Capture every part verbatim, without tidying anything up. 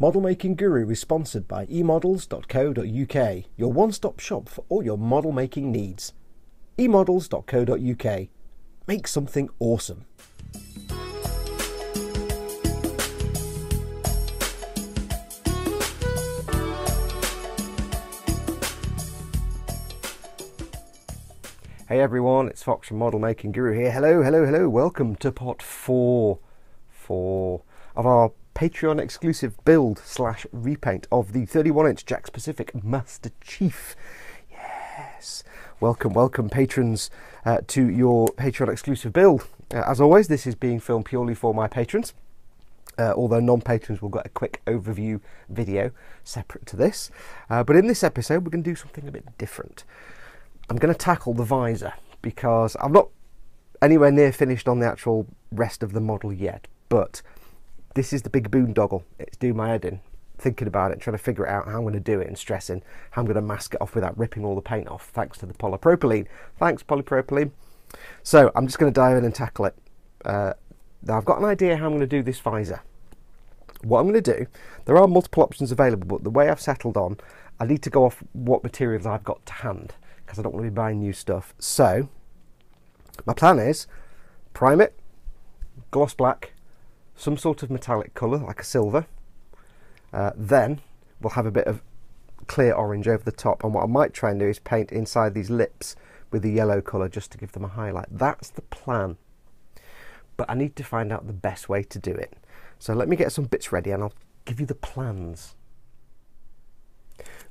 Model Making Guru is sponsored by e models dot co dot U K, your one-stop shop for all your model making needs. e models dot co dot U K. Make something awesome. Hey everyone, it's Fox from Model Making Guru here. Hello, hello, hello. Welcome to part four, four of our Patreon exclusive build slash repaint of the thirty-one inch Jacks Pacific Master Chief. Yes, welcome, welcome patrons uh, to your Patreon exclusive build. Uh, as always, this is being filmed purely for my patrons, uh, although non-patrons will get a quick overview video separate to this. Uh, but in this episode, we're going to do something a bit different. I'm going to tackle the visor because I'm not anywhere near finished on the actual rest of the model yet, but this is the big boondoggle. It's doing my head in, thinking about it, trying to figure it out how I'm going to do it, and stressing how I'm going to mask it off without ripping all the paint off, thanks to the polypropylene. Thanks, polypropylene. So I'm just going to dive in and tackle it. Uh, now I've got an idea how I'm going to do this visor. What I'm going to do, there are multiple options available, but the way I've settled on, I need to go off what materials I've got to hand, because I don't want to be buying new stuff. So my plan is prime it, gloss black, some sort of metallic colour, like a silver. Uh, then we'll have a bit of clear orange over the top. And what I might try and do is paint inside these lips with a yellow colour just to give them a highlight. That's the plan. But I need to find out the best way to do it. So let me get some bits ready and I'll give you the plans.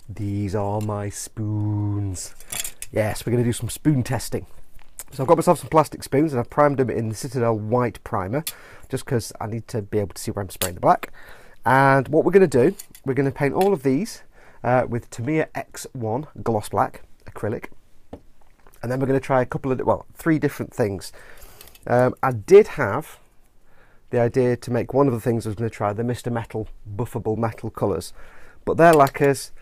These are my spoons. Yes, we're going to do some spoon testing. So I've got myself some plastic spoons and I've primed them in the Citadel white primer, just because I need to be able to see where I'm spraying the black. And what we're going to do, we're going to paint all of these uh, with Tamiya X one gloss black acrylic. And then we're going to try a couple of, well, three different things. Um, I did have the idea to make one of the things I was going to try, the Mister Metal buffable metal colours. But they're lacquers.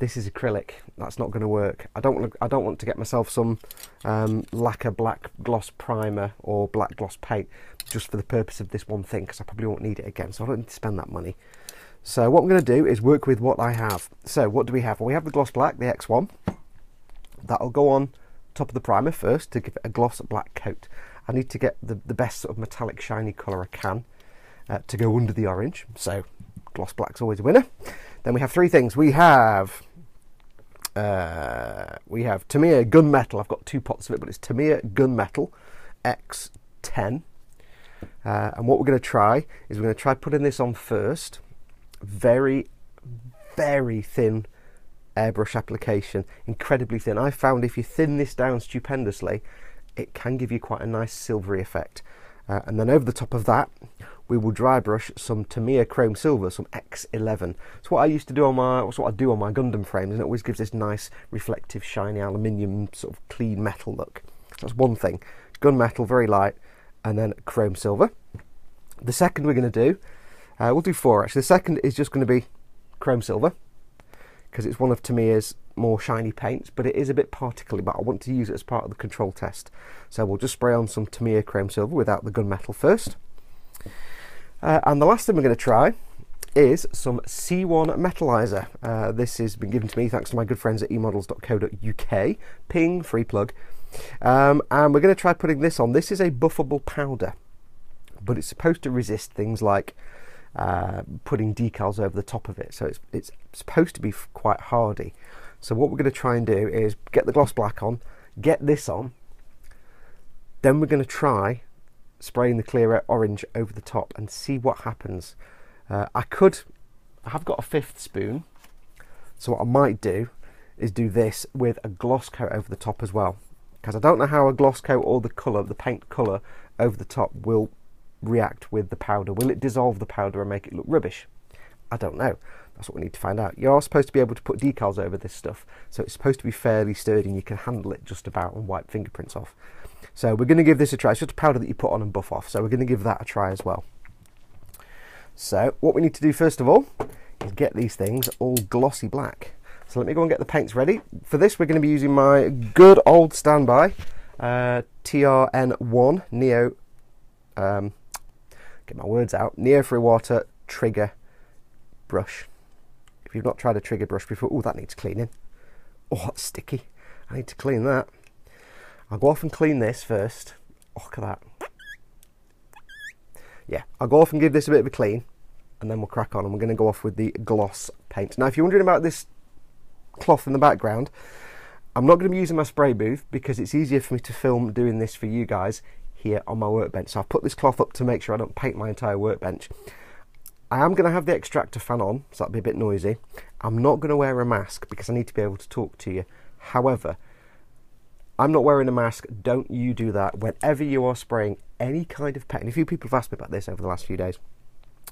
This is acrylic. That's not going to work. I don't want to, I don't want to get myself some um, lacquer black gloss primer or black gloss paint just for the purpose of this one thing, because I probably won't need it again, so I don't need to spend that money. So what I'm going to do is work with what I have. So what do we have? Well, we have the gloss black, the X one. That'll go on top of the primer first to give it a gloss black coat. I need to get the, the best sort of metallic shiny colour I can uh, to go under the orange. So gloss black's always a winner. Then we have three things. We have uh, we have Tamiya Gunmetal. I've got two pots of it, but it's Tamiya Gunmetal X ten. Uh, and what we're going to try is we're going to try putting this on first. Very, very thin airbrush application. Incredibly thin. I found if you thin this down stupendously, it can give you quite a nice silvery effect. Uh, and then over the top of that, we will dry brush some Tamiya Chrome Silver, some X eleven. It's what I used to do on my, it's what I do on my Gundam frames, and it always gives this nice, reflective, shiny aluminium sort of clean metal look. That's one thing. Gunmetal, very light, and then Chrome Silver. The second we're going to do, uh, we'll do four actually. The second is just going to be Chrome Silver, because it's one of Tamiya's more shiny paints, but it is a bit particly, but I want to use it as part of the control test. So we'll just spray on some Tamiya Chrome Silver without the gunmetal first. Uh, and the last thing we're going to try is some C one Metalizer. Uh, this has been given to me thanks to my good friends at e models dot co dot U K. Ping, free plug. Um, and we're going to try putting this on. This is a buffable powder, but it's supposed to resist things like uh, putting decals over the top of it. So it's, it's supposed to be quite hardy. So what we're going to try and do is get the gloss black on, get this on, then we're going to try spraying the clear orange over the top and see what happens. Uh, I could, I have got a fifth spoon, so what I might do is do this with a gloss coat over the top as well, because I don't know how a gloss coat or the colour, the paint colour over the top will react with the powder. Will it dissolve the powder and make it look rubbish? I don't know. That's what we need to find out. You're supposed to be able to put decals over this stuff, so it's supposed to be fairly sturdy and you can handle it just about and wipe fingerprints off. So we're going to give this a try. It's just a powder that you put on and buff off, so we're going to give that a try as well. So what we need to do first of all is get these things all glossy black. So let me go and get the paints ready. For this we're going to be using my good old standby uh, T R N one Neo, um, get my words out, Neo Free Water Trigger brush. If you've not tried a trigger brush before, oh, that needs cleaning. Oh, that's sticky. I need to clean that. I'll go off and clean this first. Oh, look at that. Yeah, I'll go off and give this a bit of a clean, and then we'll crack on, and we're going to go off with the gloss paint. Now, if you're wondering about this cloth in the background, I'm not going to be using my spray booth because it's easier for me to film doing this for you guys here on my workbench. So I've put this cloth up to make sure I don't paint my entire workbench. I am going to have the extractor fan on, so that'll be a bit noisy. I'm not going to wear a mask because I need to be able to talk to you. However, I'm not wearing a mask. Don't you do that whenever you are spraying any kind of paint. And a few people have asked me about this over the last few days.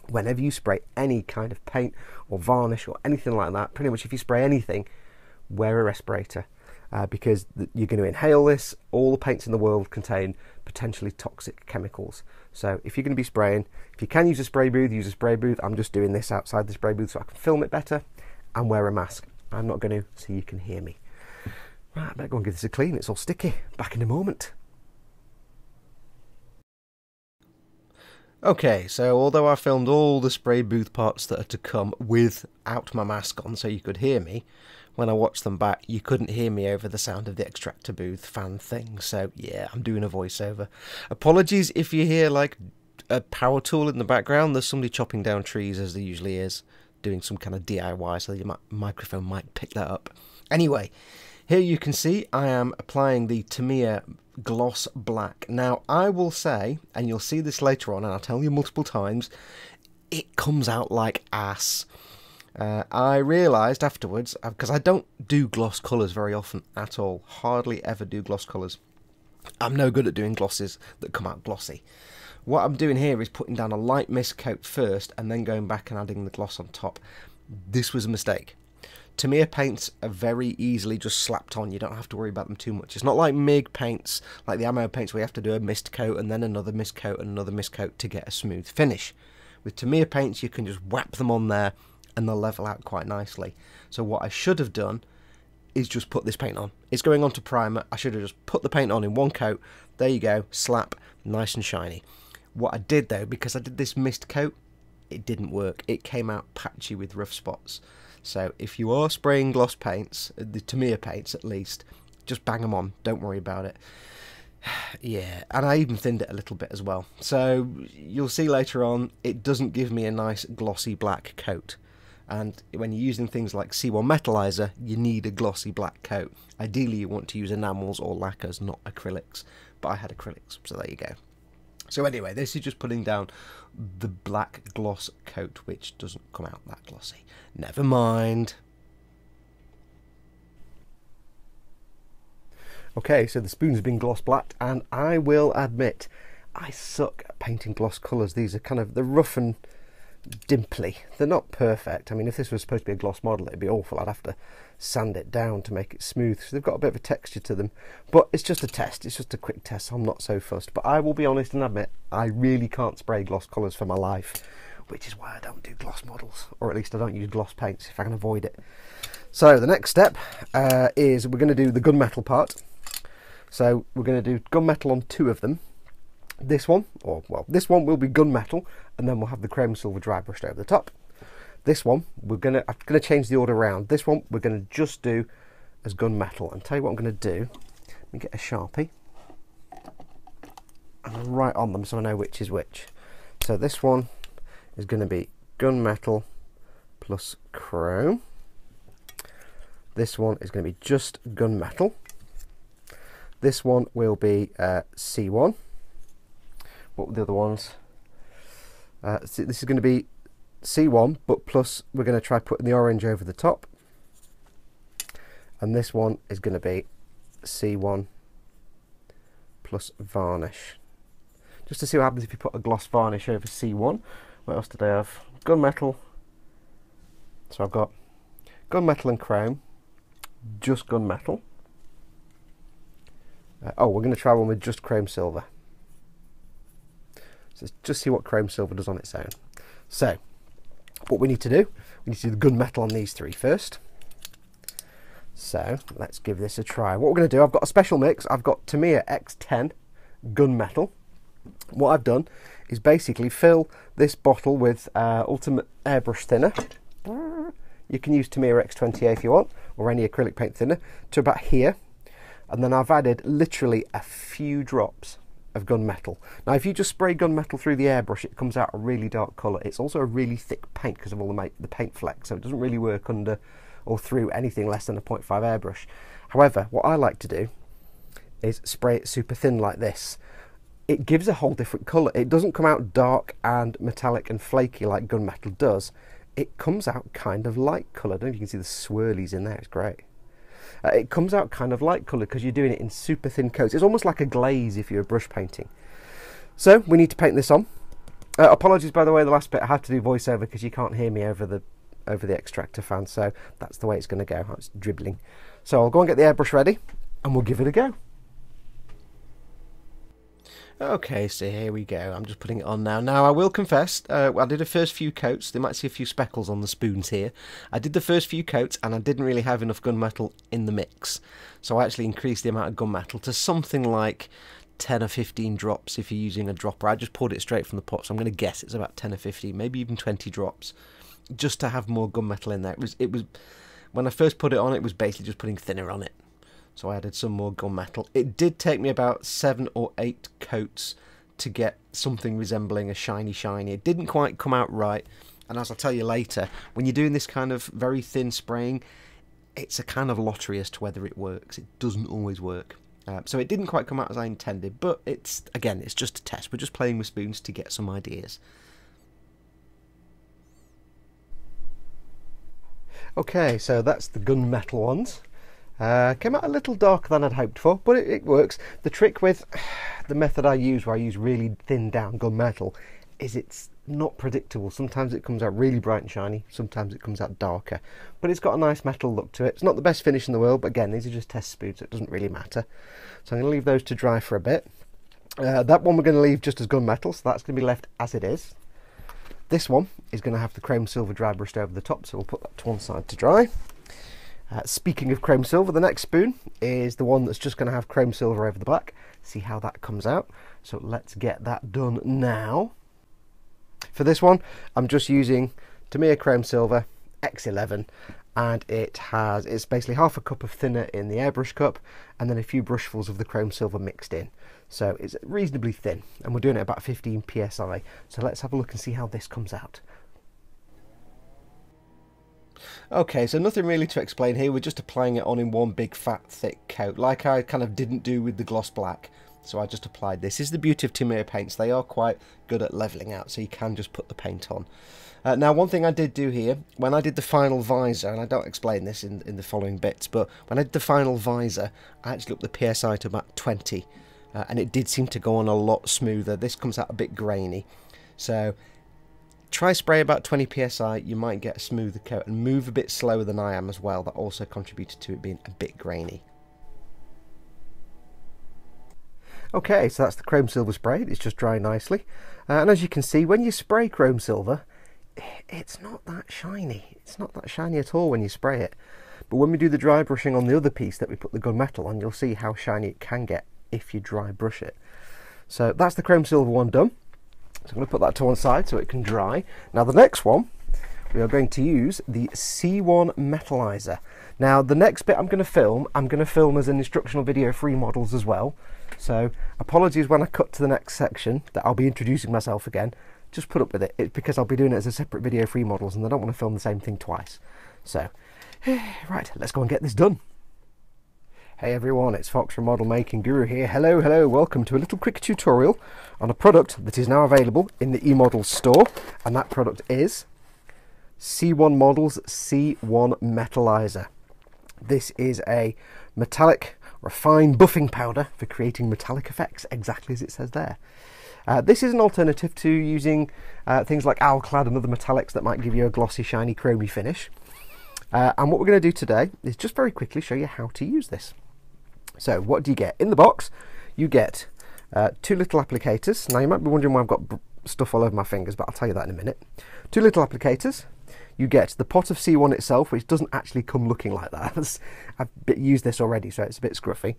Whenever you spray any kind of paint or varnish or anything like that, pretty much if you spray anything, wear a respirator. Uh, because you're going to inhale this. All the paints in the world contain potentially toxic chemicals. So if you're going to be spraying, if you can use a spray booth, use a spray booth. I'm just doing this outside the spray booth so I can film it better and wear a mask. I'm not going to, so you can hear me. Right, I better go and give this a clean. It's all sticky. Back in a moment. Okay, so although I filmed all the spray booth parts that are to come without my mask on so you could hear me, when I watched them back, you couldn't hear me over the sound of the extractor booth fan thing. So, yeah, I'm doing a voiceover. Apologies if you hear, like, a power tool in the background. There's somebody chopping down trees, as there usually is, doing some kind of D I Y, so your microphone might pick that up. Anyway, here you can see I am applying the Tamiya Gloss Black. Now, I will say, and you'll see this later on, and I'll tell you multiple times, it comes out like ass. Uh, I realised afterwards, because I don't do gloss colours very often at all, hardly ever do gloss colours. I'm no good at doing glosses that come out glossy. What I'm doing here is putting down a light mist coat first and then going back and adding the gloss on top. This was a mistake. Tamiya paints are very easily just slapped on, you don't have to worry about them too much. It's not like M I G paints, like the ammo paints, where you have to do a mist coat and then another mist coat and another mist coat to get a smooth finish. With Tamiya paints you can just whap them on there and they'll level out quite nicely. So what I should have done is just put this paint on. It's going on to primer. I should have just put the paint on in one coat. There you go, slap, nice and shiny. What I did though, because I did this mist coat, it didn't work. It came out patchy with rough spots. So if you are spraying gloss paints, the Tamiya paints at least, just bang them on. Don't worry about it. Yeah, and I even thinned it a little bit as well. So you'll see later on, it doesn't give me a nice glossy black coat. And when you're using things like C one Metalizer, you need a glossy black coat. Ideally, you want to use enamels or lacquers, not acrylics. But I had acrylics, so there you go. So anyway, this is just putting down the black gloss coat, which doesn't come out that glossy. Never mind. Okay, so the spoon's been gloss blacked, and I will admit, I suck at painting gloss colours. These are kind of the rough and dimply. They're not perfect. I mean, if this was supposed to be a gloss model, it'd be awful. I'd have to sand it down to make it smooth. So they've got a bit of a texture to them, but it's just a test. It's just a quick test. I'm not so fussed, but I will be honest and admit I really can't spray gloss colours for my life, which is why I don't do gloss models, or at least I don't use gloss paints if I can avoid it. So the next step uh, is we're going to do the gunmetal part. So we're going to do gunmetal on two of them. This one, or well, this one will be gunmetal, and then we'll have the chrome silver dry brushed over the top. This one, we're gonna I'm gonna change the order around. This one we're gonna just do as gunmetal. And tell you what I'm gonna do. Let me get a Sharpie and write on them so I know which is which. So this one is gonna be gunmetal plus chrome. This one is gonna be just gunmetal. This one will be uh, C one. What were the other ones? Uh, so this is going to be C one, but plus we're going to try putting the orange over the top. And this one is going to be C one plus varnish. Just to see what happens if you put a gloss varnish over C one. What else did I have? Gunmetal. So I've got gunmetal and chrome, just gunmetal. Uh, oh, we're going to try one with just chrome silver. Let's just see what chrome silver does on its own. So, what we need to do, we need to do the gunmetal on these three first. So, let's give this a try. What we're going to do, I've got a special mix. I've got Tamiya X ten gunmetal. What I've done is basically fill this bottle with uh, ultimate airbrush thinner. You can use Tamiya X twenty A if you want, or any acrylic paint thinner, to about here. And then I've added literally a few drops of gunmetal. Now, if you just spray gunmetal through the airbrush, it comes out a really dark colour. It's also a really thick paint because of all the, the paint flecks, so it doesn't really work under or through anything less than a point five airbrush. However, what I like to do is spray it super thin like this. It gives a whole different colour. It doesn't come out dark and metallic and flaky like gunmetal does. It comes out kind of light coloured. I don't know if you can see the swirlies in there, it's great. Uh, it comes out kind of light coloured because you're doing it in super thin coats. It's almost like a glaze if you're brush painting. So we need to paint this on. Uh, apologies, by the way, the last bit I had to do voiceover because you can't hear me over the over the extractor fan, so that's the way it's going to go. It's dribbling. So I'll go and get the airbrush ready and we'll give it a go. Okay, so here we go. I'm just putting it on now. Now, I will confess, uh, I did the first few coats. They might see a few speckles on the spoons here. I did the first few coats, and I didn't really have enough gunmetal in the mix. So I actually increased the amount of gunmetal to something like ten or fifteen drops if you're using a dropper. I just poured it straight from the pot, so I'm going to guess it's about ten or fifteen, maybe even twenty drops, just to have more gunmetal in there. It was, it was, when I first put it on, it was basically just putting thinner on it. So I added some more gunmetal. It did take me about seven or eight coats to get something resembling a shiny shiny. It didn't quite come out right. And as I'll tell you later, when you're doing this kind of very thin spraying, it's a kind of lottery as to whether it works. It doesn't always work. Uh, so it didn't quite come out as I intended. But it's, again, it's just a test. We're just playing with spoons to get some ideas. Okay, so that's the gunmetal ones. Uh, came out a little darker than I'd hoped for, but it, it works. The trick with the method I use, where I use really thin down gunmetal, is it's not predictable. Sometimes it comes out really bright and shiny, sometimes it comes out darker. But it's got a nice metal look to it. It's not the best finish in the world, but again, these are just test spoons, so it doesn't really matter. So I'm going to leave those to dry for a bit. Uh, that one we're going to leave just as gunmetal, so that's going to be left as it is. This one is going to have the chrome silver dry brushed over the top, so we'll put that to one side to dry. Uh, speaking of chrome silver, the next spoon is the one that's just going to have chrome silver over the black. See how that comes out. So let's get that done now. For this one, I'm just using Tamiya Chrome Silver X eleven, and it has it's basically half a cup of thinner in the airbrush cup, and then a few brushfuls of the chrome silver mixed in. So it's reasonably thin, and we're doing it at about fifteen P S I. So let's have a look and see how this comes out. Okay, so nothing really to explain here. We're just applying it on in one big fat thick coat, like I kind of didn't do with the gloss black. So I just applied this. This is the beauty of Tamiya paints. They are quite good at levelling out, so you can just put the paint on. Uh, now, one thing I did do here, when I did the final visor, and I don't explain this in, in the following bits, but when I did the final visor, I actually upped the P S I to about twenty, uh, and it did seem to go on a lot smoother. This comes out a bit grainy. So try spray about twenty P S I, you might get a smoother coat, and move a bit slower than I am as well. That also contributed to it being a bit grainy. Okay, so that's the chrome silver sprayed. It's just dry nicely. Uh, and as you can see, when you spray chrome silver, it's not that shiny. It's not that shiny at all when you spray it. But when we do the dry brushing on the other piece that we put the gunmetal on, you'll see how shiny it can get if you dry brush it. So that's the chrome silver one done. So I'm going to put that to one side so it can dry. Now the next one, we are going to use the C one Metalizer. Now the next bit I'm going to film, I'm going to film as an instructional video for models as well. So apologies when I cut to the next section that I'll be introducing myself again. Just put up with it. It's because I'll be doing it as a separate video for models and I don't want to film the same thing twice. So, right, let's go and get this done. Hey everyone, it's Fox from Model Making Guru here. Hello, hello, welcome to a little quick tutorial on a product that is now available in the eModels store, and that product is C one Models C one Metalizer. This is a metallic, refined buffing powder for creating metallic effects, exactly as it says there. Uh, this is an alternative to using uh, things like alclad and other metallics that might give you a glossy, shiny, chromey finish. Uh, and what we're going to do today is just very quickly show you how to use this. So what do you get? In the box, you get uh, two little applicators. Now you might be wondering why I've got stuff all over my fingers, but I'll tell you that in a minute. Two little applicators. You get the pot of C one itself, which doesn't actually come looking like that. I've used this already, so it's a bit scruffy.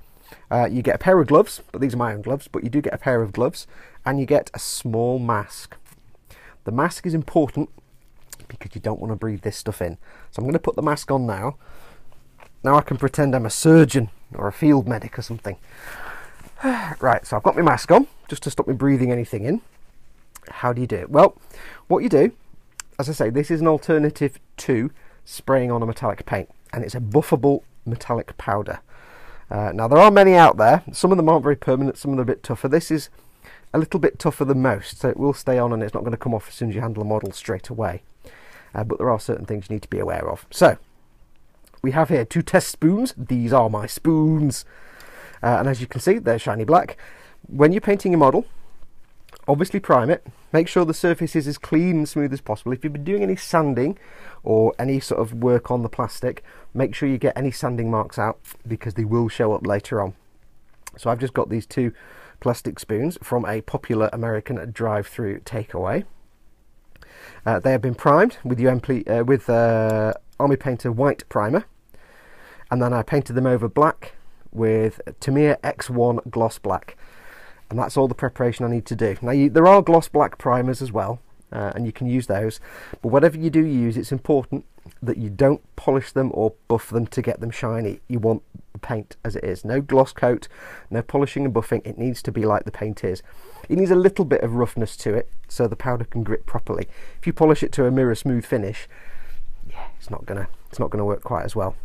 Uh, you get a pair of gloves, but these are my own gloves, but you do get a pair of gloves, and you get a small mask. The mask is important because you don't want to breathe this stuff in. So I'm going to put the mask on now. Now I can pretend I'm a surgeon or a field medic or something. Right, so I've got my mask on just to stop me breathing anything in. How do you do it? Well, what you do, as I say, this is an alternative to spraying on a metallic paint, and it's a buffable metallic powder. Uh, now there are many out there. Some of them aren't very permanent, some of them are a bit tougher. This is a little bit tougher than most, so it will stay on and it's not going to come off as soon as you handle a model straight away. Uh, but there are certain things you need to be aware of. So we have here two test spoons. These are my spoons, uh, and as you can see, they're shiny black. When you're painting a model, obviously prime it, make sure the surface is as clean and smooth as possible. If you've been doing any sanding or any sort of work on the plastic, make sure you get any sanding marks out because they will show up later on. So I've just got these two plastic spoons from a popular American drive-through takeaway. Uh, they have been primed with U M P, uh, with uh, Army Painter white primer, and then I painted them over black with Tamiya X one gloss black. And that's all the preparation I need to do. Now you, there are gloss black primers as well, uh, and you can use those, but whatever you do use, it's important that you don't polish them or buff them to get them shiny. You want the paint as it is. No gloss coat, no polishing and buffing. It needs to be like the paint is. It needs a little bit of roughness to it so the powder can grip properly. If you polish it to a mirror smooth finish, yeah, it's not gonna it's not gonna work quite as well.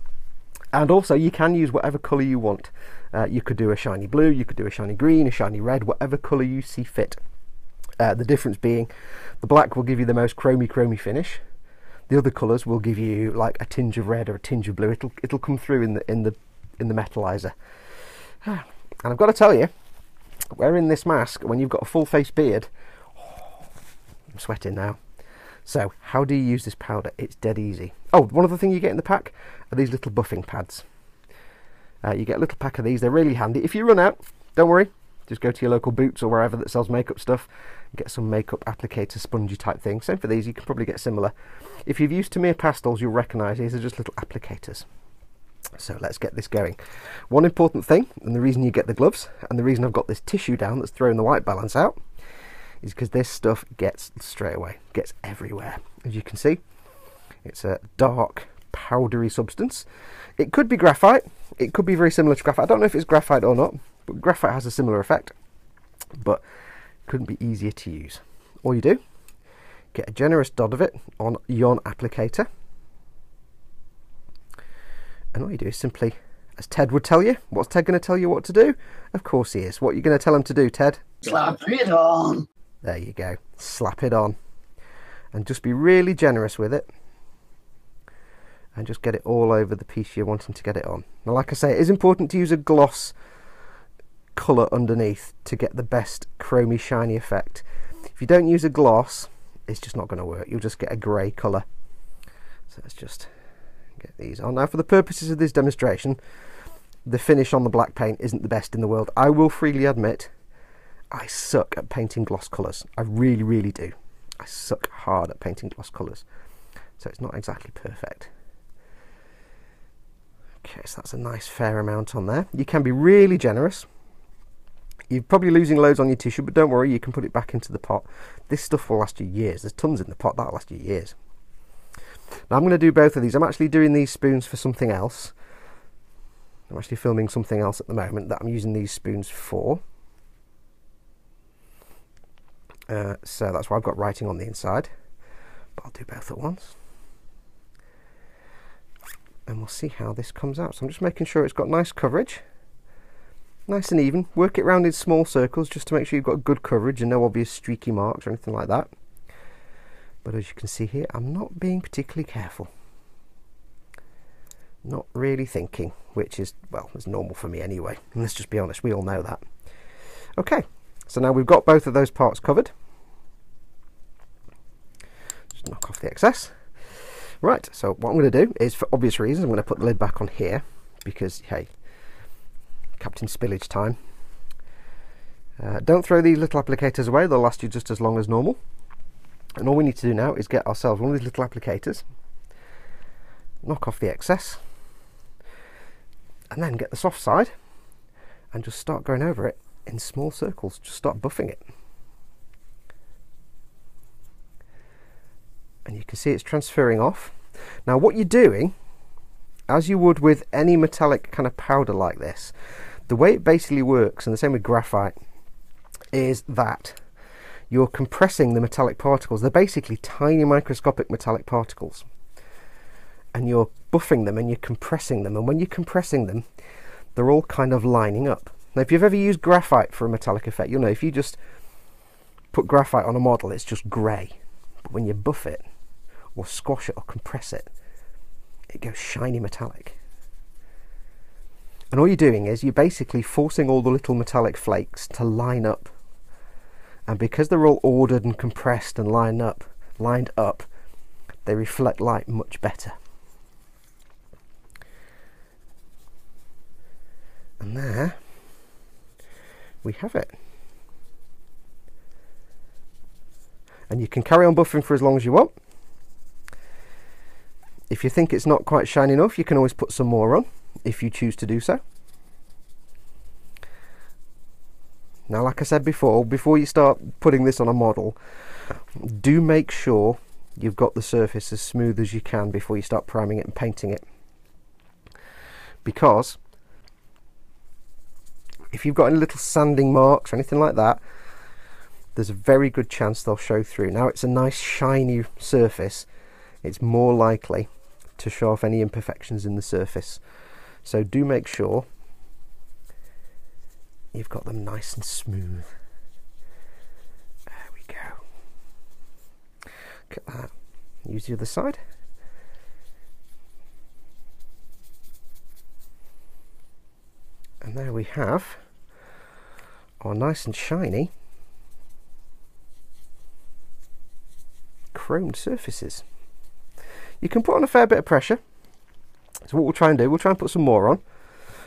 And also you can use whatever colour you want. Uh, you could do a shiny blue, you could do a shiny green, a shiny red, whatever colour you see fit. Uh, the difference being the black will give you the most chromey chromey finish. The other colours will give you like a tinge of red or a tinge of blue. It'll it'll come through in the in the in the metalizer. And I've got to tell you, wearing this mask when you've got a full face beard, oh, I'm sweating now. So how do you use this powder? It's dead easy. Oh, one other thing you get in the pack are these little buffing pads. Uh, you get a little pack of these. They're really handy. If you run out, don't worry. Just go to your local Boots or wherever that sells makeup stuff and get some makeup applicator spongy type thing. Same for these. You can probably get similar. If you've used Tamiya pastels, you'll recognise these are just little applicators. So let's get this going. One important thing, and the reason you get the gloves, and the reason I've got this tissue down that's throwing the white balance out, is because this stuff gets straight away, gets everywhere. As you can see, it's a dark powdery substance. It could be graphite, it could be very similar to graphite. I don't know if it's graphite or not, but graphite has a similar effect, but couldn't be easier to use. All you do, get a generous dot of it on yon applicator, and all you do is simply, as Ted would tell you, what's Ted going to tell you what to do? Of course he is. What are you going to tell him to do, Ted? Slap it on. There you go. Slap it on. And just be really generous with it. And just get it all over the piece you're wanting to get it on. Now, like I say, it is important to use a gloss colour underneath to get the best chromey shiny effect. If you don't use a gloss, it's just not going to work. You'll just get a grey colour. So let's just get these on. Now, for the purposes of this demonstration, the finish on the black paint isn't the best in the world. I will freely admit I suck at painting gloss colours. I really, really do. I suck hard at painting gloss colours. So it's not exactly perfect. Okay, so that's a nice fair amount on there. You can be really generous. You're probably losing loads on your tissue, but don't worry, you can put it back into the pot. This stuff will last you years. There's tons in the pot. That'll last you years. Now I'm going to do both of these. I'm actually doing these spoons for something else. I'm actually filming something else at the moment that I'm using these spoons for. Uh, so that's why I've got writing on the inside, but I'll do both at once and we'll see how this comes out. So I'm just making sure it's got nice coverage, nice and even. Work it round in small circles just to make sure you've got good coverage and no obvious streaky marks or anything like that. But as you can see here, I'm not being particularly careful, not really thinking, which is, well, it's normal for me anyway. And let's just be honest, we all know that. Okay, so now we've got both of those parts covered. Just knock off the excess. Right, so what I'm going to do is, for obvious reasons, I'm going to put the lid back on here because, hey, Captain Spillage time. Uh, don't throw these little applicators away. They'll last you just as long as normal. And all we need to do now is get ourselves one of these little applicators, knock off the excess, and then get the soft side and just start going over it in small circles. Just start buffing it. And you can see it's transferring off. Now what you're doing, as you would with any metallic kind of powder like this, the way it basically works, and the same with graphite, is that you're compressing the metallic particles. They're basically tiny microscopic metallic particles, and you're buffing them and you're compressing them, and when you're compressing them they're all kind of lining up. Now if you've ever used graphite for a metallic effect, you'll know if you just put graphite on a model it's just grey, but when you buff it or squash it or compress it, it goes shiny metallic. And all you're doing is you're basically forcing all the little metallic flakes to line up, and because they're all ordered and compressed and lined up, lined up, they reflect light much better. And there we have it. And you can carry on buffing for as long as you want. If you think it's not quite shiny enough, you can always put some more on if you choose to do so. Now, like I said before, before you start putting this on a model, do make sure you've got the surface as smooth as you can before you start priming it and painting it. Because if you've got any little sanding marks or anything like that, there's a very good chance they'll show through. Now it's a nice shiny surface, it's more likely to show off any imperfections in the surface. So do make sure you've got them nice and smooth. There we go. Look at that. Use the other side. And there we have our nice and shiny chromed surfaces. You can put on a fair bit of pressure, so what we'll try and do, we'll try and put some more on,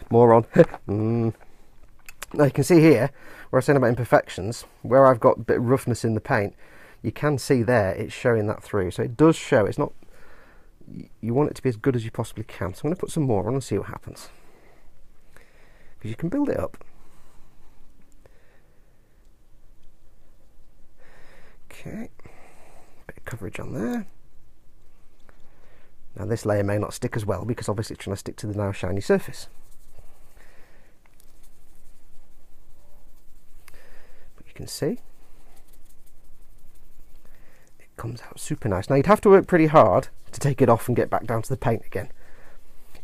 more on. mm. Now you can see here, where I was saying about imperfections, where I've got a bit of roughness in the paint, you can see there it's showing that through, so it does show. It's not, you want it to be as good as you possibly can, so I'm going to put some more on and see what happens, because you can build it up. Okay, bit of coverage on there. Now this layer may not stick as well because obviously it's trying to stick to the now shiny surface. But you can see it comes out super nice. Now you'd have to work pretty hard to take it off and get back down to the paint again.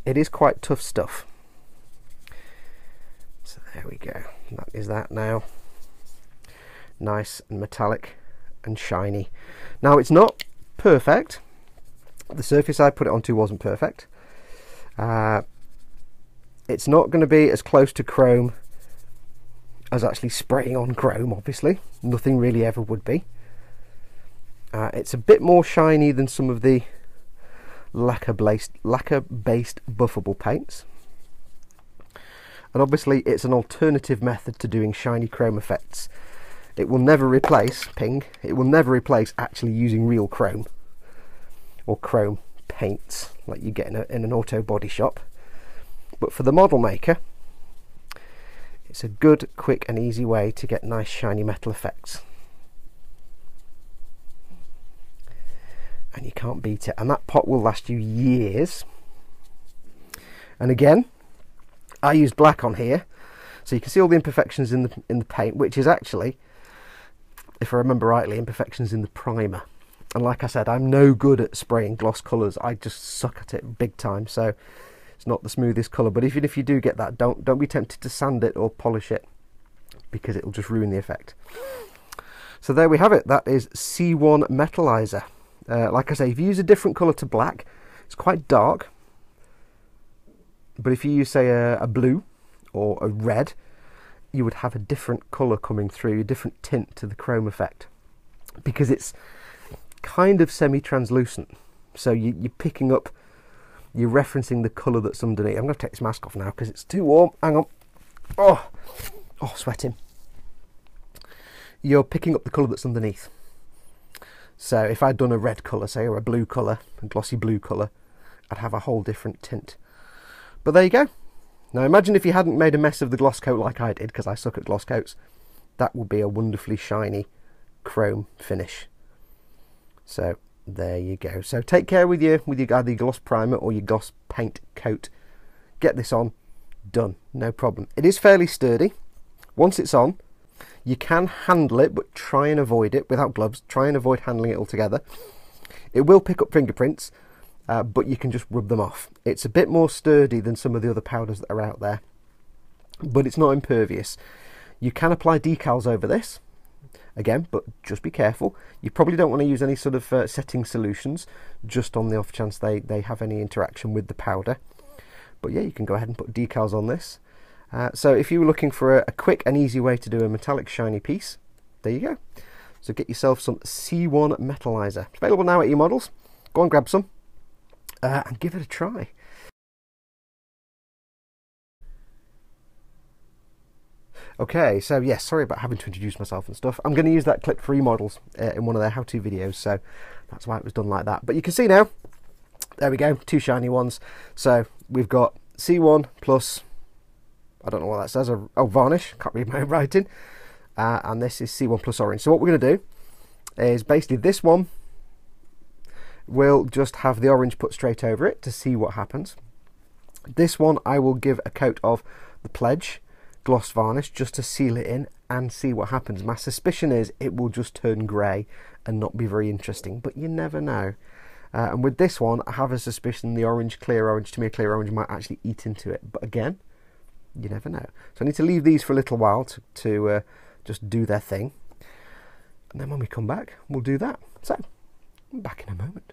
It is quite tough stuff. So there we go. That is that now. Nice and metallic and shiny. Now it's not perfect. The surface I put it onto wasn't perfect. Uh, it's not going to be as close to chrome as actually spraying on chrome, obviously. Nothing really ever would be. Uh, it's a bit more shiny than some of the lacquer-based, lacquer-based buffable paints. And obviously it's an alternative method to doing shiny chrome effects. It will never replace, ping, it will never replace actually using real chrome. Or chrome paints like you get in, a, in an auto body shop. But for the model maker, it's a good, quick and easy way to get nice shiny metal effects, and you can't beat it. And that pot will last you years. And again, I used black on here, so you can see all the imperfections in the in the paint, which is actually, if I remember rightly, imperfections in the primer. And like I said, I'm no good at spraying gloss colours. I just suck at it big time, so it's not the smoothest colour. But even if you do get that, don't don't be tempted to sand it or polish it, because it'll just ruin the effect. So there we have it. That is C one Metalizer. Uh, like I say, if you use a different colour to black, it's quite dark. But if you use, say, a, a blue or a red, you would have a different colour coming through, a different tint to the chrome effect, because it's kind of semi-translucent, so you, you're picking up, you're referencing the colour that's underneath. I'm going to take this mask off now because it's too warm. Hang on. Oh, oh, sweating. You're picking up the colour that's underneath. So if I'd done a red colour, say, or a blue colour, a glossy blue colour, I'd have a whole different tint. But there you go. Now imagine if you hadn't made a mess of the gloss coat like I did, because I suck at gloss coats. That would be a wonderfully shiny chrome finish. So there you go. So take care with you with your either your gloss primer or your gloss paint coat. Get this on, done, no problem. It is fairly sturdy. Once it's on, you can handle it, but try and avoid it without gloves. Try and avoid handling it altogether. It will pick up fingerprints, uh, but you can just rub them off. It's a bit more sturdy than some of the other powders that are out there, but it's not impervious. You can apply decals over this, again, but just be careful. You probably don't want to use any sort of uh, setting solutions, just on the off chance they, they have any interaction with the powder. But yeah, you can go ahead and put decals on this. Uh, so if you were looking for a, a quick and easy way to do a metallic shiny piece, there you go. So get yourself some C one Metalizer. It's available now at eModels. Go and grab some uh, and give it a try. Okay, so yes, yeah, sorry about having to introduce myself and stuff. I'm going to use that clip for eModels uh, in one of their how-to videos, so that's why it was done like that. But you can see now, there we go, two shiny ones. So we've got C one plus, I don't know what that says, oh, varnish, can't read my own writing. Uh, and this is C one plus orange. So what we're going to do is basically this one will just have the orange put straight over it to see what happens. This one I will give a coat of the Pledge gloss varnish just to seal it in and see what happens. My suspicion is it will just turn grey and not be very interesting, but you never know. Uh, and with this one, I have a suspicion the orange, clear orange, Tamiya clear orange might actually eat into it. But again, you never know. So I need to leave these for a little while to, to uh, just do their thing. And then when we come back, we'll do that. So, I'm back in a moment.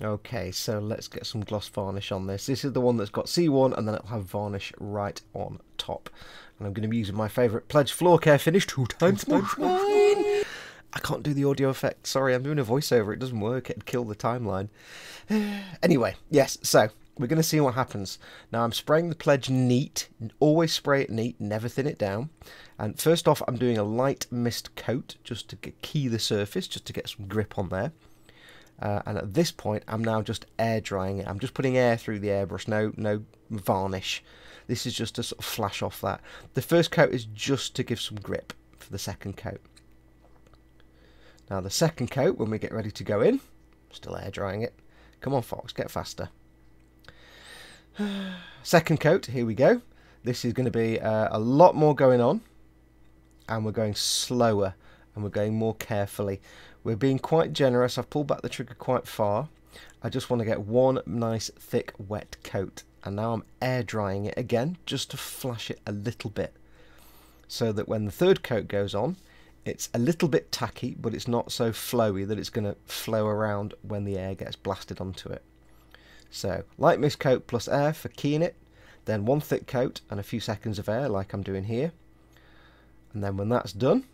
Okay, so let's get some gloss varnish on this. This is the one that's got C one and then it'll have varnish right on top. And I'm going to be using my favourite Pledge floor care finish two times more shine. I can't do the audio effect, sorry, I'm doing a voiceover, it doesn't work, it'd kill the timeline. Anyway, yes, so we're going to see what happens. Now I'm spraying the Pledge neat, always spray it neat, never thin it down. And first off, I'm doing a light mist coat just to key the surface, just to get some grip on there. Uh, and at this point, I'm now just air drying it. I'm just putting air through the airbrush, no, no varnish. This is just to sort of flash off that. The first coat is just to give some grip for the second coat. Now the second coat, when we get ready to go in, still air drying it. Come on, Fox, get faster. Second coat, here we go. This is going to be uh, a lot more going on, and we're going slower and we're going more carefully. We're being quite generous. I've pulled back the trigger quite far. I just want to get one nice thick wet coat, and now I'm air drying it again just to flash it a little bit, so that when the third coat goes on, it's a little bit tacky, but it's not so flowy that it's going to flow around when the air gets blasted onto it. So light mist coat plus air for keying it, then one thick coat and a few seconds of air like I'm doing here. And then when that's done,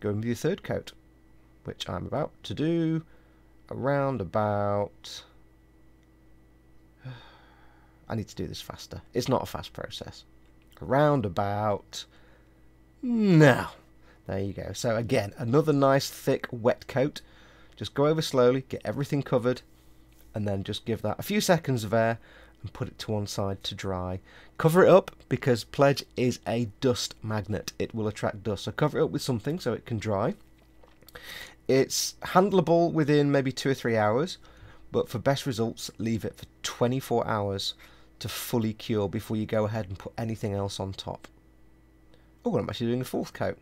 go in with your third coat, which I'm about to do around about... I need to do this faster. It's not a fast process. Around about... now. There you go. So again, another nice thick wet coat. Just go over slowly, get everything covered, and then just give that a few seconds of air and put it to one side to dry. Cover it up, because Pledge is a dust magnet. It will attract dust. So cover it up with something so it can dry. It's handleable within maybe two or three hours, but for best results, leave it for twenty-four hours to fully cure before you go ahead and put anything else on top. Oh, I'm actually doing a fourth coat.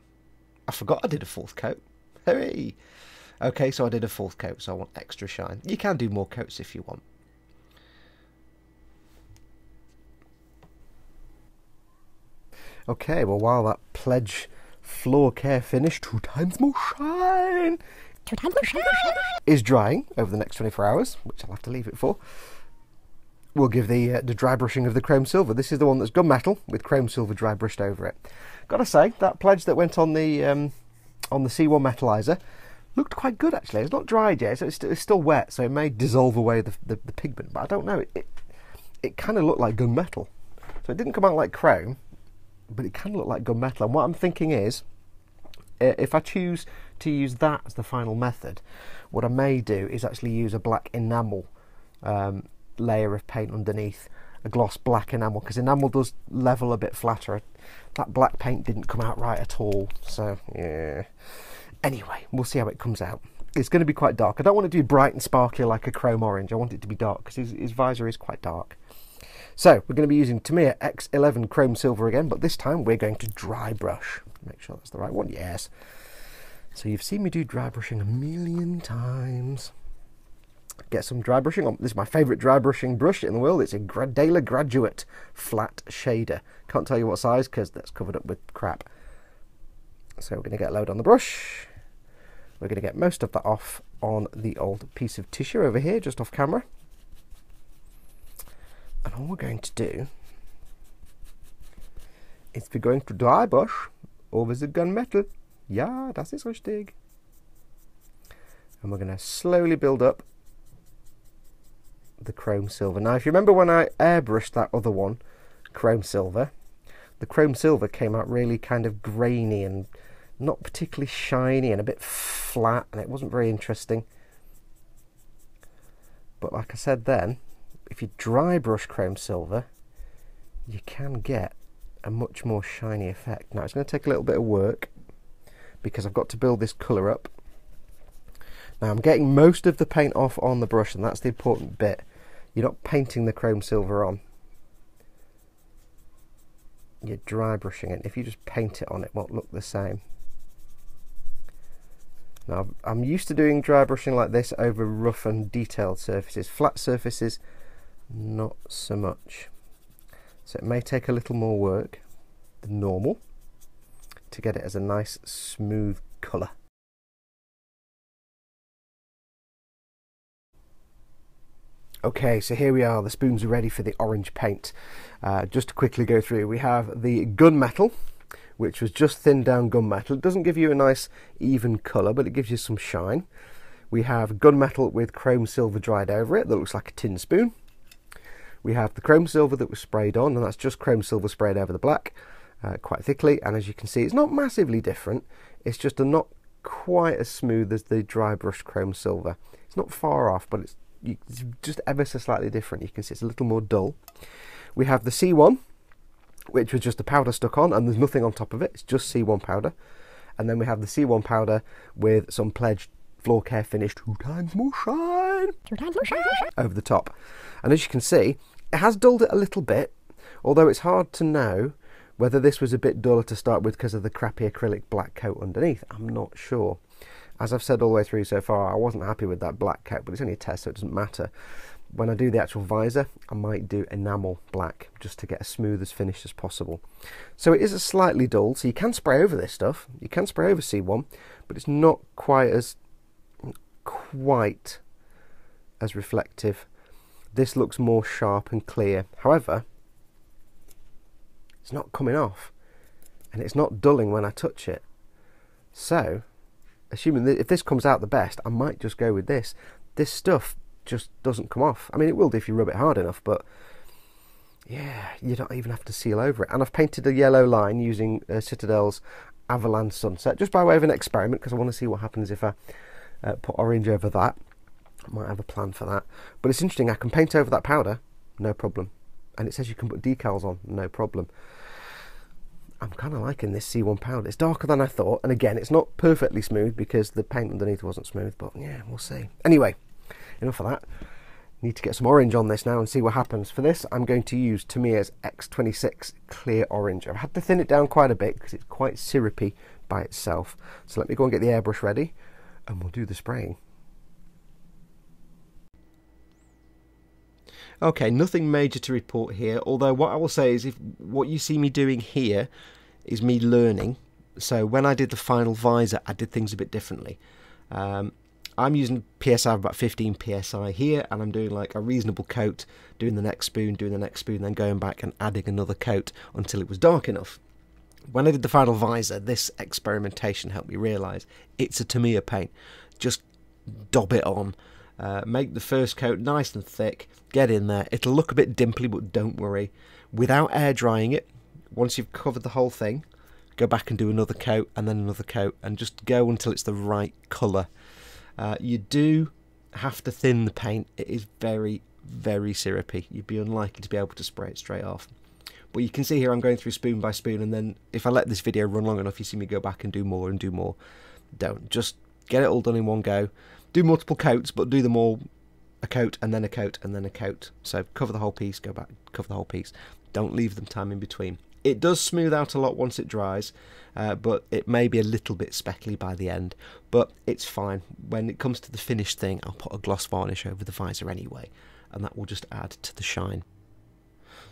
I forgot I did a fourth coat. Hooray! Okay, so I did a fourth coat, so I want extra shine. You can do more coats if you want. Okay, well, while that Pledge floor care finish, two times more shine, two times more shine, is drying over the next twenty-four hours, which I'll have to leave it for, we'll give the, uh, the dry brushing of the chrome silver. This is the one that's gunmetal with chrome silver dry brushed over it. Gotta say, that Pledge that went on the, um, on the C one Metalizer looked quite good, actually. It's not dried yet, so it's, it's still wet, so it may dissolve away the, the, the pigment, but I don't know. It it, it kind of looked like gunmetal. So it didn't come out like chrome, but it kind of looked like gunmetal. And what I'm thinking is, if I choose to use that as the final method, what I may do is actually use a black enamel um, layer of paint underneath, a gloss black enamel, because enamel does level a bit flatter. That black paint didn't come out right at all, so yeah. Anyway, we'll see how it comes out. It's going to be quite dark. I don't want to do bright and sparkly like a chrome orange. I want it to be dark because his, his visor is quite dark. So we're going to be using Tamiya X eleven chrome silver again, but this time we're going to dry brush. Make sure that's the right one. Yes. So you've seen me do dry brushing a million times. Get some dry brushing on. This is my favourite dry brushing brush in the world. It's a Daler Graduate flat shader. Can't tell you what size because that's covered up with crap. So we're going to get a load on the brush. We're going to get most of that off on the old piece of tissue over here, just off camera. And all we're going to do is we're going to dry brush over the gunmetal. Yeah, that's it, richtig. And we're going to slowly build up the chrome silver. Now, if you remember when I airbrushed that other one, chrome silver, the chrome silver came out really kind of grainy and not particularly shiny and a bit flat, and it wasn't very interesting. But like I said then, if you dry brush chrome silver, you can get a much more shiny effect. Now, it's going to take a little bit of work because I've got to build this colour up. Now, I'm getting most of the paint off on the brush, and that's the important bit. You're not painting the chrome silver on. You're dry brushing it. If you just paint it on, it won't look the same. Now, I'm used to doing dry brushing like this over rough and detailed surfaces. Flat surfaces, not so much. So it may take a little more work than normal to get it as a nice smooth colour. Okay, so here we are, the spoons are ready for the orange paint. Uh, just to quickly go through, we have the gunmetal, which was just thinned down gunmetal. It doesn't give you a nice even colour, but it gives you some shine. We have gunmetal with chrome silver dried over it, that looks like a tin spoon. We have the chrome silver that was sprayed on, and that's just chrome silver sprayed over the black, uh, quite thickly, and as you can see, it's not massively different. It's just a not quite as smooth as the dry brushed chrome silver. It's not far off, but it's You, it's just ever so slightly different. You can see it's a little more dull. We have the C one, which was just the powder stuck on, and there's nothing on top of it. It's just C one powder. And then we have the C one powder with some Pledge floor care finish, two times more shine, two times more shine, over the top. And as you can see, it has dulled it a little bit, although it's hard to know whether this was a bit duller to start with because of the crappy acrylic black coat underneath. I'm not sure. As I've said all the way through so far, I wasn't happy with that black coat, but it's only a test, so it doesn't matter. When I do the actual visor, I might do enamel black, just to get as smooth as finish as possible. So it is a slightly dull, so you can spray over this stuff. You can spray over C one, but it's not quite as, quite as reflective. This looks more sharp and clear. However, it's not coming off, and it's not dulling when I touch it. So, assuming that if this comes out the best, I might just go with this. This stuff just doesn't come off. I mean, it will do if you rub it hard enough, but yeah, you don't even have to seal over it. And I've painted a yellow line using uh, Citadel's Avalanche Sunset, just by way of an experiment, because I want to see what happens if I uh, put orange over that. I might have a plan for that. But it's interesting, I can paint over that powder, no problem. And it says you can put decals on, no problem. I'm kind of liking this C one powder. It's darker than I thought, and again, it's not perfectly smooth because the paint underneath wasn't smooth, but yeah, we'll see. Anyway, enough of that. Need to get some orange on this now and see what happens. For this, I'm going to use Tamiya's X twenty-six clear orange. I've had to thin it down quite a bit because it's quite syrupy by itself. So let me go and get the airbrush ready, and we'll do the spraying. Okay, nothing major to report here, although what I will say is if what you see me doing here is me learning. So when I did the final visor, I did things a bit differently. Um, I'm using P S I of about fifteen P S I here, and I'm doing like a reasonable coat, doing the next spoon, doing the next spoon, then going back and adding another coat until it was dark enough. When I did the final visor, this experimentation helped me realise it's a Tamiya paint. Just dob it on. Uh, make the first coat nice and thick, get in there, it'll look a bit dimply, but don't worry. Without air drying it, once you've covered the whole thing, go back and do another coat and then another coat, and just go until it's the right colour. Uh, you do have to thin the paint. It is very, very syrupy. You'd be unlikely to be able to spray it straight off. But you can see here I'm going through spoon by spoon, and then if I let this video run long enough, you see me go back and do more and do more. Don't. Just get it all done in one go. Do multiple coats, but do them all a coat and then a coat and then a coat. So cover the whole piece, go back, cover the whole piece. Don't leave them time in between. It does smooth out a lot once it dries, uh, but it may be a little bit speckly by the end, but it's fine. When it comes to the finished thing, I'll put a gloss varnish over the visor anyway, and that will just add to the shine.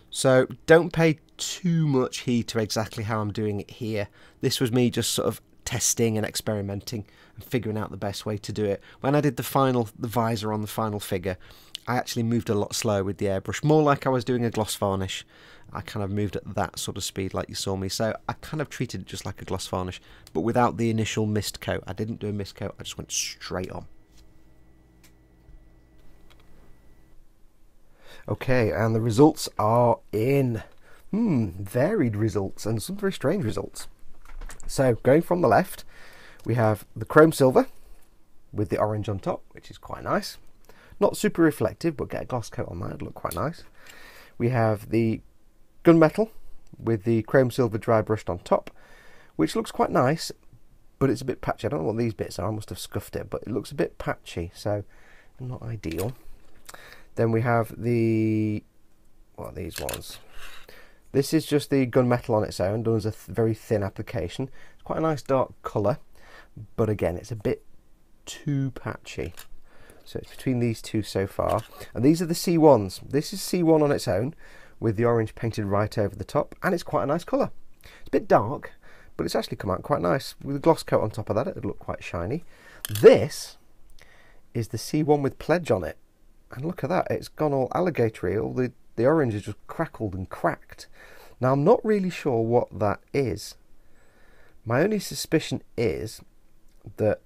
So don't pay too much heed to exactly how I'm doing it here. This was me just sort of testing and experimenting and figuring out the best way to do it. When I did the final, the visor on the final figure, I actually moved a lot slower with the airbrush, more like I was doing a gloss varnish. I kind of moved at that sort of speed like you saw me, so I kind of treated it just like a gloss varnish, but without the initial mist coat. I didn't do a mist coat, I just went straight on. Okay, and the results are in. Hmm, varied results and some very strange results. So, going from the left, we have the chrome silver with the orange on top, which is quite nice. Not super reflective, but get a gloss coat on that, it'd look quite nice. We have the gunmetal with the chrome silver dry brushed on top, which looks quite nice, but it's a bit patchy. I don't know what these bits are, I must have scuffed it, but it looks a bit patchy, so not ideal. Then we have the, what are these ones? This is just the gunmetal on its own, done as a th very thin application. It's quite a nice dark colour, but again, it's a bit too patchy. So it's between these two so far, and these are the C ones. This is C one on its own with the orange painted right over the top, and it's quite a nice colour. It's a bit dark, but it's actually come out quite nice. With a gloss coat on top of that, it'd look quite shiny. This is the C one with Pledge on it, and look at that, it's gone all alligatory. All the, the orange is just crackled and cracked. Now, I'm not really sure what that is. My only suspicion is that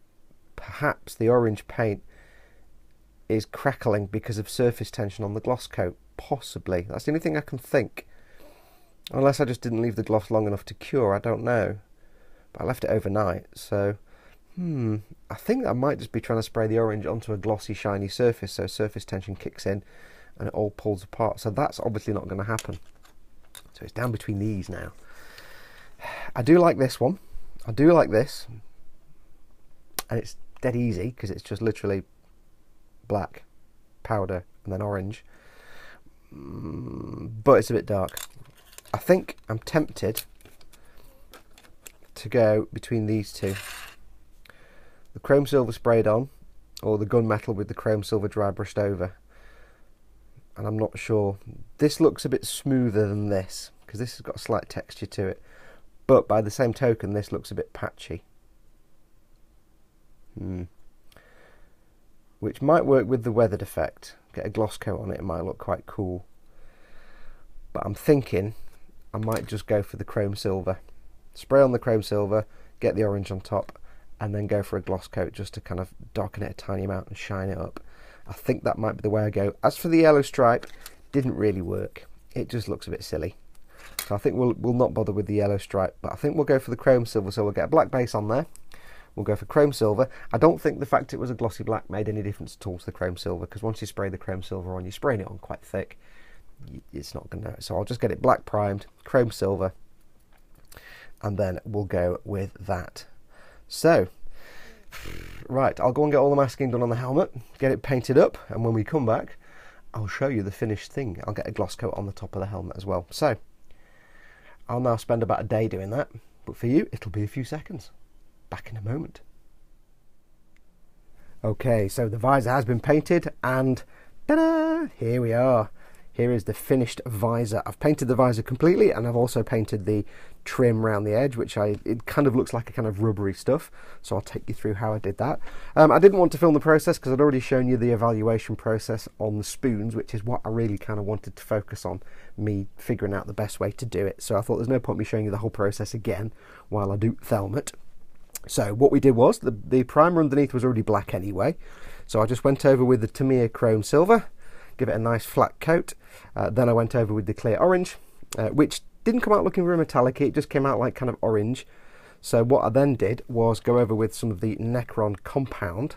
perhaps the orange paint is crackling because of surface tension on the gloss coat, possibly. That's the only thing I can think, unless I just didn't leave the gloss long enough to cure. I don't know, but I left it overnight, so hmm I think I might just be trying to spray the orange onto a glossy shiny surface, so surface tension kicks in and it all pulls apart. So that's obviously not going to happen, so it's down between these now. I do like this one, I do like this, and it's dead easy because it's just literally black, powder, and then orange. Mm, but it's a bit dark. I think I'm tempted to go between these two. The chrome silver sprayed on, or the gunmetal with the chrome silver dry brushed over. And I'm not sure. This looks a bit smoother than this, because this has got a slight texture to it. But by the same token, this looks a bit patchy. Hmm. Which might work with the weathered effect. Get a gloss coat on it, it might look quite cool. But I'm thinking I might just go for the chrome silver. Spray on the chrome silver, get the orange on top, and then go for a gloss coat just to kind of darken it a tiny amount and shine it up. I think that might be the way I go. As for the yellow stripe, didn't really work. It just looks a bit silly. So I think we'll, we'll not bother with the yellow stripe, but I think we'll go for the chrome silver. So we'll get a black base on there. We'll go for chrome silver. I don't think the fact it was a glossy black made any difference at all to the chrome silver, because once you spray the chrome silver on, you're spraying it on quite thick. It's not going to. So I'll just get it black primed, chrome silver, and then we'll go with that. So, right, I'll go and get all the masking done on the helmet, get it painted up, and when we come back, I'll show you the finished thing. I'll get a gloss coat on the top of the helmet as well. So, I'll now spend about a day doing that, but for you, it'll be a few seconds. Back in a moment. Okay, so the visor has been painted, and ta-da! Here we are. Here is the finished visor. I've painted the visor completely, and I've also painted the trim around the edge, which I it kind of looks like a kind of rubbery stuff. So I'll take you through how I did that. Um, I didn't want to film the process because I'd already shown you the evaluation process on the spoons, which is what I really kind of wanted to focus on, me figuring out the best way to do it. So I thought there's no point me showing you the whole process again while I do the helmet. So what we did was, the, the primer underneath was already black anyway, so I just went over with the Tamiya Chrome Silver, give it a nice flat coat, uh, then I went over with the clear orange, uh, which didn't come out looking very metallic, it just came out like kind of orange. So what I then did was go over with some of the Necron compound,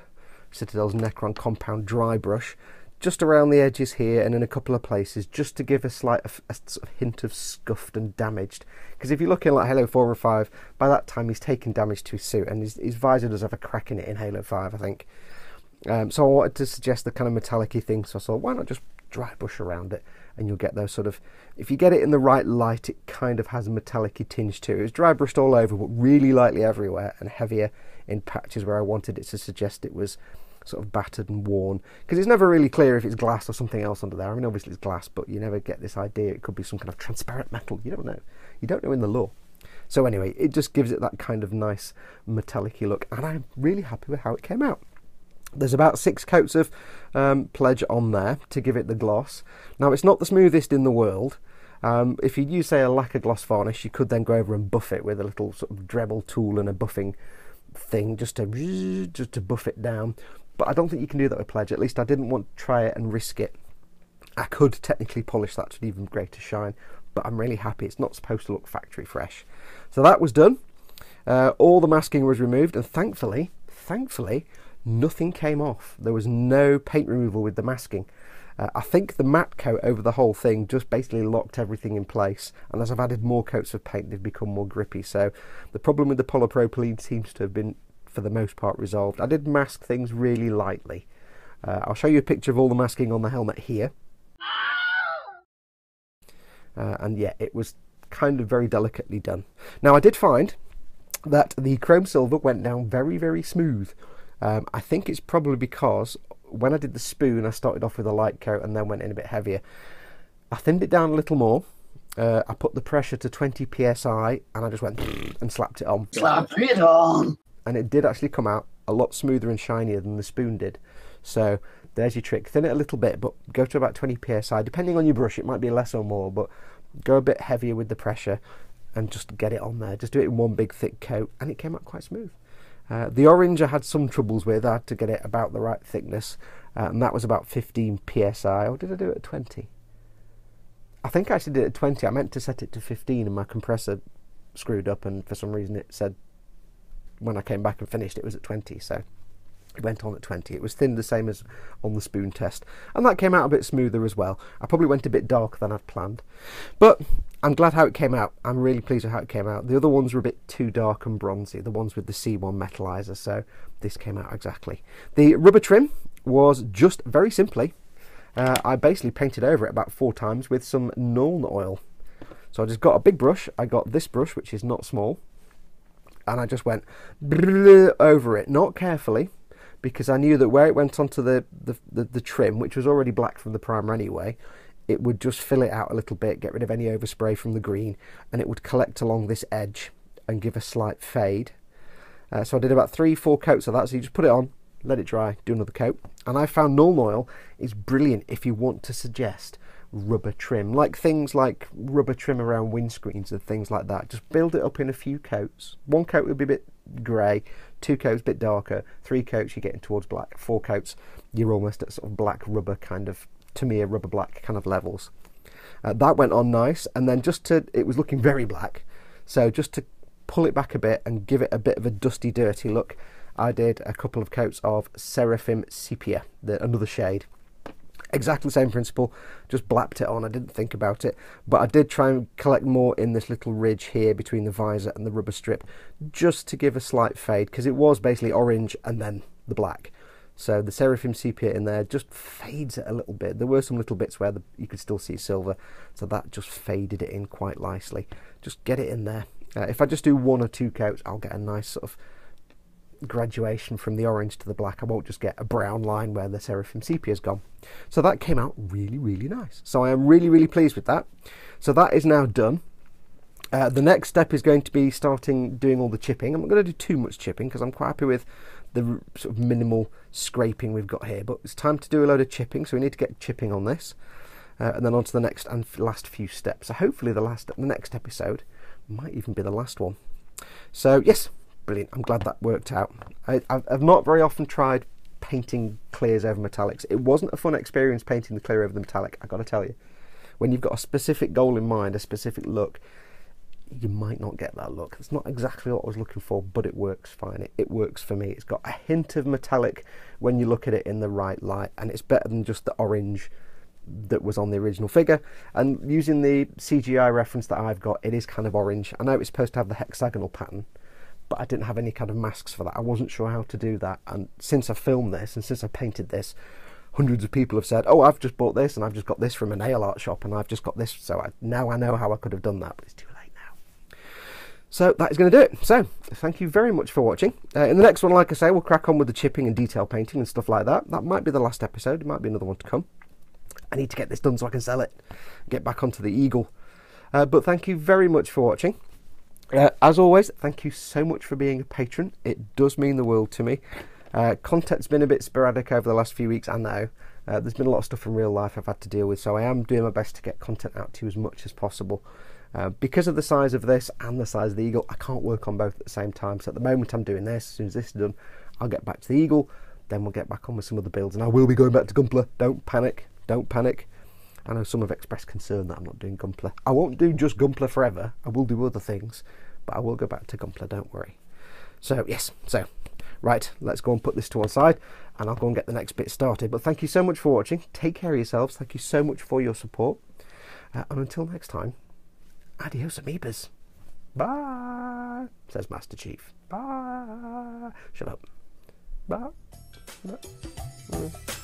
Citadel's Necron compound dry brush, just around the edges here and in a couple of places, just to give a slight a sort of hint of scuffed and damaged. Because if you look in like Halo four or five, by that time he's taken damage to his suit, and his, his visor does have a crack in it in Halo five, I think. Um, so I wanted to suggest the kind of metallic-y thing, so I thought, why not just dry brush around it, and you'll get those sort of... If you get it in the right light, it kind of has a metallic-y tinge to it. It was dry brushed all over, but really lightly everywhere, and heavier in patches where I wanted it to suggest it was sort of battered and worn, because it's never really clear if it's glass or something else under there. I mean, obviously it's glass, but you never get this idea. It could be some kind of transparent metal. You don't know. You don't know in the lore. So anyway, it just gives it that kind of nice metallic-y look, and I'm really happy with how it came out. There's about six coats of um, Pledge on there to give it the gloss. Now, it's not the smoothest in the world. Um, if you use, say, a lacquer gloss varnish, you could then go over and buff it with a little sort of Dremel tool and a buffing thing just to, just to buff it down. But I don't think you can do that with Pledge. At least I didn't want to try it and risk it. I could technically polish that to an even greater shine, but I'm really happy. It's not supposed to look factory fresh. So that was done. Uh, all the masking was removed, and thankfully, thankfully, nothing came off. There was no paint removal with the masking. Uh, I think the matte coat over the whole thing just basically locked everything in place. And as I've added more coats of paint, they've become more grippy. So the problem with the polypropylene seems to have been, for the most part, resolved. I did mask things really lightly. Uh, I'll show you a picture of all the masking on the helmet here. Uh, and yeah, it was kind of very delicately done. Now, I did find that the chrome silver went down very, very smooth. Um, I think it's probably because when I did the spoon, I started off with a light coat and then went in a bit heavier. I thinned it down a little more. Uh, I put the pressure to twenty P S I and I just went and slapped it on. Slap it on! And it did actually come out a lot smoother and shinier than the spoon did. So there's your trick. Thin it a little bit, but go to about twenty P S I. Depending on your brush, it might be less or more, but go a bit heavier with the pressure and just get it on there. Just do it in one big thick coat, and it came out quite smooth. Uh, the orange I had some troubles with. I had to get it about the right thickness, uh, and that was about fifteen P S I. Or did I do it at twenty? I think I actually did it at twenty. I meant to set it to fifteen, and my compressor screwed up, and for some reason it said, when I came back and finished, it was at twenty, so it went on at twenty. It was thin, the same as on the spoon test, and that came out a bit smoother as well. I probably went a bit darker than I'd planned, but I'm glad how it came out. I'm really pleased with how it came out. The other ones were a bit too dark and bronzy, the ones with the C one Metalizer, so this came out exactly. The rubber trim was just very simply, uh, I basically painted over it about four times with some Nuln Oil. So I just got a big brush. I got this brush, which is not small, and I just went over it, not carefully, because I knew that where it went onto the, the, the, the trim, which was already black from the primer anyway, it would just fill it out a little bit, get rid of any overspray from the green, and it would collect along this edge and give a slight fade. Uh, so I did about three, four coats of that. So you just put it on, let it dry, do another coat. And I found Nuln Oil is brilliant if you want to suggest rubber trim, like things like rubber trim around windscreens and things like that. Just build it up in a few coats. One coat would be a bit grey, two coats a bit darker, three coats you're getting towards black, four coats you're almost at sort of black rubber kind of, Tamiya rubber black kind of levels. Uh, that went on nice, and then just to, it was looking very black, so just to pull it back a bit and give it a bit of a dusty dirty look, I did a couple of coats of Seraphim Sepia, the, another shade. Exactly the same principle, just blapped it on. I didn't think about it, but I did try and collect more in this little ridge here between the visor and the rubber strip, just to give a slight fade, because it was basically orange and then the black. So the Seraphim Sepia in there just fades it a little bit. There were some little bits where the, you could still see silver, so that just faded it in quite nicely. Just get it in there. Uh, if I just do one or two coats, I'll get a nice sort of graduation from the orange to the black. I won't just get a brown line where the Seraphim Sepia's gone. So that came out really, really nice. So I am really, really pleased with that. So that is now done. Uh, the next step is going to be starting doing all the chipping. I'm not going to do too much chipping because I'm quite happy with the sort of minimal scraping we've got here, but it's time to do a load of chipping, so we need to get chipping on this, uh, and then on to the next and last few steps. So hopefully the last, the next episode might even be the last one. So yes, brilliant. I'm glad that worked out. I, I've not very often tried painting clears over metallics. It wasn't a fun experience painting the clear over the metallic, I've got to tell you. When you've got a specific goal in mind, a specific look, you might not get that look. It's not exactly what I was looking for, but it works fine. It, it works for me. It's got a hint of metallic when you look at it in the right light, and it's better than just the orange that was on the original figure. And using the C G I reference that I've got, it is kind of orange. I know it's supposed to have the hexagonal pattern, but I didn't have any kind of masks for that. I wasn't sure how to do that. And since I filmed this and since I painted this, hundreds of people have said, oh, I've just bought this and I've just got this from a nail art shop and I've just got this. So I, now I know how I could have done that, but it's too late now. So that is going to do it. So thank you very much for watching. Uh, in the next one, like I say, we'll crack on with the chipping and detail painting and stuff like that. That might be the last episode. It might be another one to come. I need to get this done so I can sell it, get back onto the Eagle. Uh, but thank you very much for watching. Uh, as always, thank you so much for being a patron. It does mean the world to me. Uh, content's been a bit sporadic over the last few weeks, I know. Uh, there's been a lot of stuff in real life I've had to deal with, so I am doing my best to get content out to you as much as possible. Uh, because of the size of this and the size of the Eagle, I can't work on both at the same time. So at the moment I'm doing this. As soon as this is done, I'll get back to the Eagle. Then we'll get back on with some of the builds. And I will be going back to Gumpla. Don't panic. Don't panic. I know some have expressed concern that I'm not doing Gumpla. I won't do just Gumpla forever. I will do other things, but I will go back to Gumpla, don't worry. So, yes. So, right, let's go and put this to one side, and I'll go and get the next bit started. But thank you so much for watching. Take care of yourselves. Thank you so much for your support. Uh, and until next time, adios, amoebas. Bye, says Master Chief. Bye. Shut up. Bye. Bye.